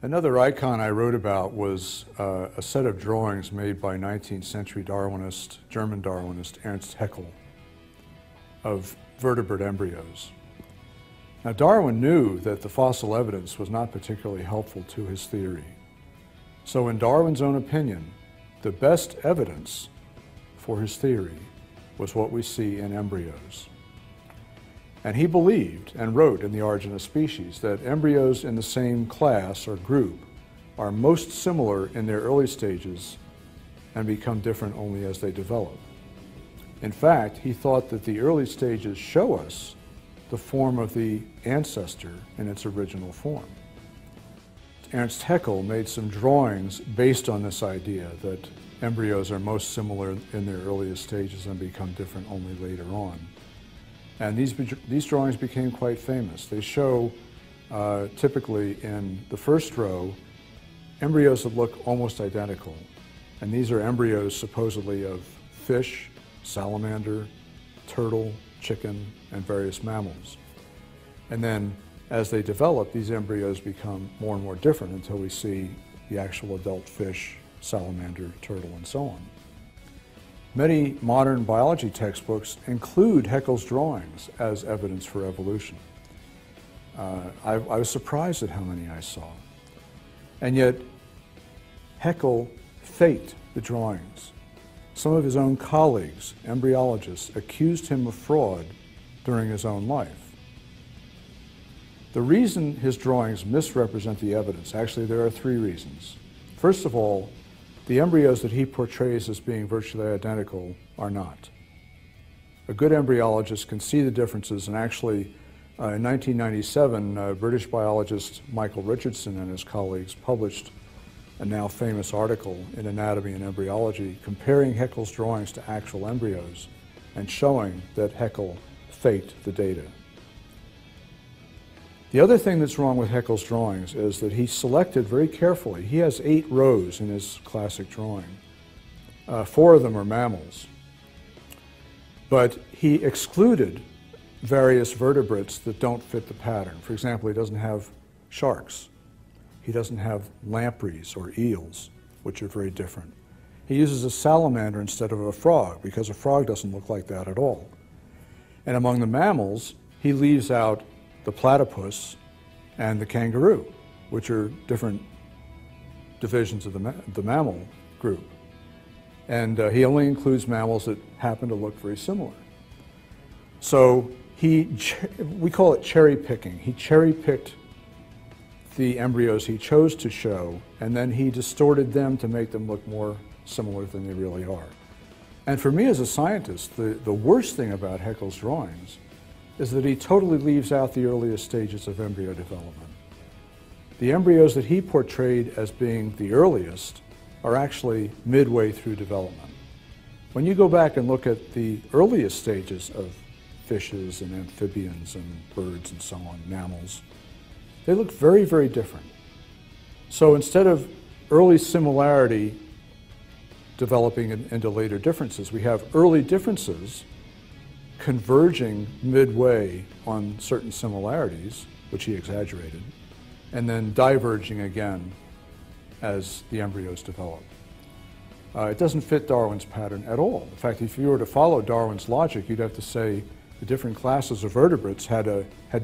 Another icon I wrote about was a set of drawings made by 19th century Darwinist, German Darwinist Ernst Haeckel of vertebrate embryos. Now, Darwin knew that the fossil evidence was not particularly helpful to his theory. So in Darwin's own opinion, the best evidence for his theory was what we see in embryos. And he believed and wrote in The Origin of Species that embryos in the same class or group are most similar in their early stages and become different only as they develop. In fact, he thought that the early stages show us the form of the ancestor in its original form. Ernst Haeckel made some drawings based on this idea that embryos are most similar in their earliest stages and become different only later on. And these drawings became quite famous. They show, typically in the first row, embryos that look almost identical. And these are embryos supposedly of fish, salamander, turtle, chicken, and various mammals. And then as they develop, these embryos become more and more different until we see the actual adult fish, salamander, turtle, and so on. Many modern biology textbooks include Haeckel's drawings as evidence for evolution. I was surprised at how many I saw. And yet, Haeckel faked the drawings. Some of his own colleagues, embryologists, accused him of fraud during his own life. The reason his drawings misrepresent the evidence, actually there are three reasons. First of all, the embryos that he portrays as being virtually identical are not. A good embryologist can see the differences, and actually in 1997, British biologist Michael Richardson and his colleagues published a now famous article in Anatomy and Embryology comparing Haeckel's drawings to actual embryos and showing that Haeckel faked the data. The other thing that's wrong with Haeckel's drawings is that he selected very carefully. He has 8 rows in his classic drawing. 4 of them are mammals. But he excluded various vertebrates that don't fit the pattern. For example, he doesn't have sharks. He doesn't have lampreys or eels, which are very different. He uses a salamander instead of a frog, because a frog doesn't look like that at all. And among the mammals, he leaves out the platypus and the kangaroo, which are different divisions of the mammal group. And he only includes mammals that happen to look very similar. So we call it cherry picking. He cherry picked the embryos he chose to show, and then he distorted them to make them look more similar than they really are. And for me as a scientist, the worst thing about Haeckel's drawings is that he totally leaves out the earliest stages of embryo development. The embryos that he portrayed as being the earliest are actually midway through development. When you go back and look at the earliest stages of fishes and amphibians and birds and so on, mammals, they look very, very different. So instead of early similarity developing into later differences, we have early differences converging midway on certain similarities, which he exaggerated, and then diverging again as the embryos develop. It doesn't fit Darwin's pattern at all. In fact, if you were to follow Darwin's logic, you'd have to say the different classes of vertebrates had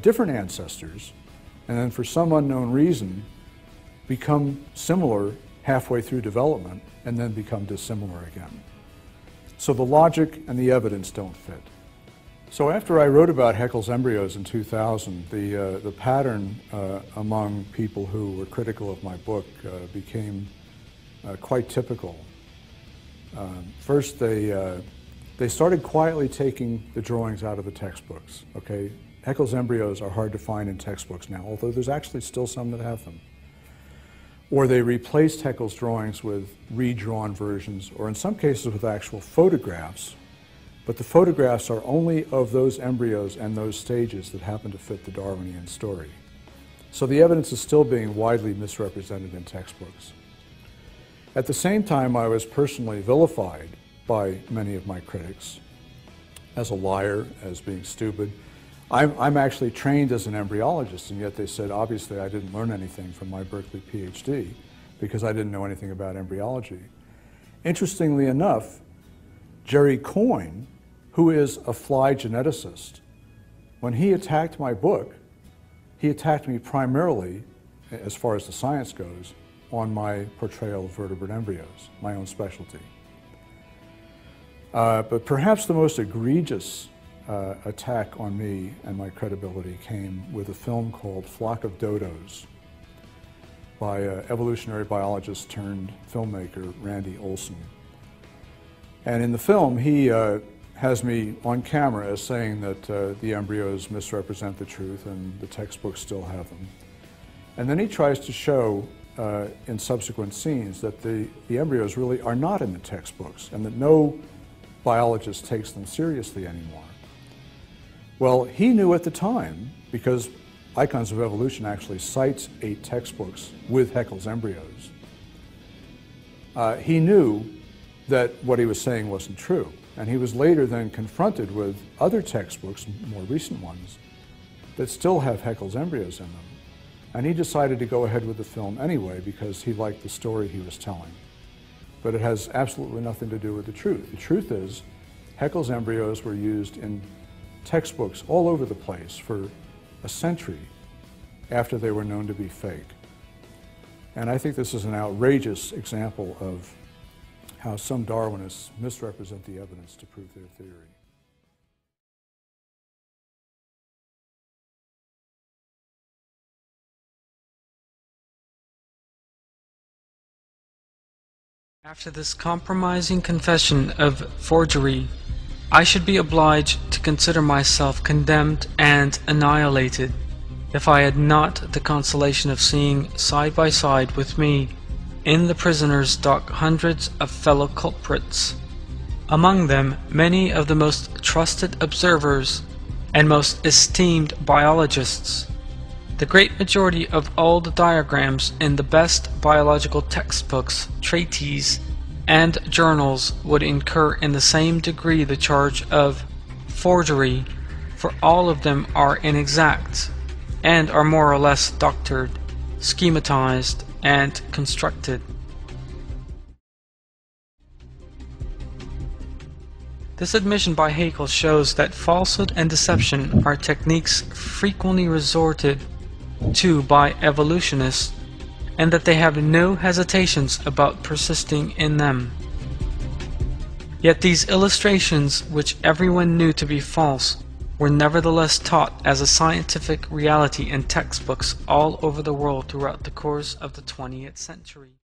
different ancestors, and then for some unknown reason become similar halfway through development, and then become dissimilar again. So the logic and the evidence don't fit. So after I wrote about Haeckel's embryos in 2000, the pattern among people who were critical of my book became quite typical. First, they started quietly taking the drawings out of the textbooks. Okay, Haeckel's embryos are hard to find in textbooks now, although there's actually still some that have them. Or they replaced Haeckel's drawings with redrawn versions, or in some cases with actual photographs. But the photographs are only of those embryos and those stages that happen to fit the Darwinian story. So the evidence is still being widely misrepresented in textbooks. At the same time, I was personally vilified by many of my critics as a liar, as being stupid. I'm actually trained as an embryologist, and yet they said, obviously, I didn't learn anything from my Berkeley PhD because I didn't know anything about embryology. Interestingly enough, Jerry Coyne, who is a fly geneticist, when he attacked my book, he attacked me primarily, as far as the science goes, on my portrayal of vertebrate embryos, my own specialty. But perhaps the most egregious attack on me and my credibility came with a film called Flock of Dodos by evolutionary biologist turned filmmaker Randy Olson. And in the film, he has me on camera as saying that the embryos misrepresent the truth and the textbooks still have them. And then he tries to show in subsequent scenes that the embryos really are not in the textbooks and that no biologist takes them seriously anymore. Well, he knew at the time, because Icons of Evolution actually cites 8 textbooks with Haeckel's embryos, he knew that what he was saying wasn't true. And he was later then confronted with other textbooks, more recent ones, that still have Haeckel's embryos in them. And he decided to go ahead with the film anyway because he liked the story he was telling. But it has absolutely nothing to do with the truth. The truth is, Haeckel's embryos were used in textbooks all over the place for a century after they were known to be fake. And I think this is an outrageous example of how some Darwinists misrepresent the evidence to prove their theory. After this compromising confession of forgery, I should be obliged to consider myself condemned and annihilated if I had not the consolation of seeing side by side with me in the prisoner's dock hundreds of fellow culprits, among them many of the most trusted observers and most esteemed biologists, the great majority of all the diagrams in the best biological textbooks, treatises, and journals would incur in the same degree the charge of forgery, for all of them are inexact, and are more or less doctored, schematized, and constructed. This admission by Haeckel shows that falsehood and deception are techniques frequently resorted to by evolutionists, and that they have no hesitations about persisting in them. Yet these illustrations, which everyone knew to be false, were nevertheless taught as a scientific reality in textbooks all over the world throughout the course of the 20th century.